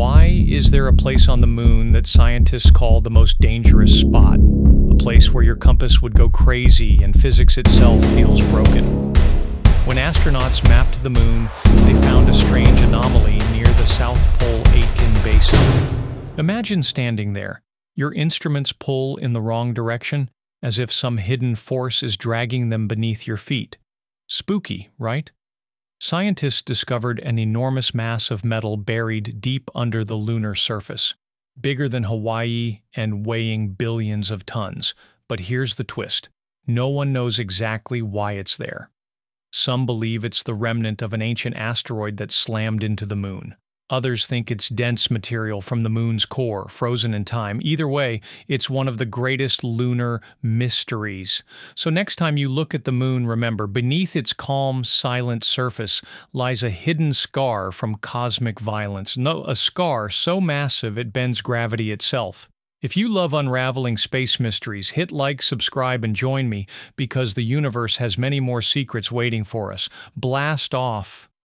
Why is there a place on the moon that scientists call the most dangerous spot? A place where your compass would go crazy and physics itself feels broken. When astronauts mapped the moon, they found a strange anomaly near the South Pole–Aitken Basin. Imagine standing there, your instruments pull in the wrong direction, as if some hidden force is dragging them beneath your feet. Spooky, right? Scientists discovered an enormous mass of metal buried deep under the lunar surface, bigger than Hawaii and weighing billions of tons. But here's the twist. No one knows exactly why it's there. Some believe it's the remnant of an ancient asteroid that slammed into the moon. Others think it's dense material from the moon's core, frozen in time. Either way, it's one of the greatest lunar mysteries. So next time you look at the moon, remember, beneath its calm, silent surface lies a hidden scar from cosmic violence. No, a scar so massive it bends gravity itself. If you love unraveling space mysteries, hit like, subscribe, and join me, because the universe has many more secrets waiting for us. Blast off!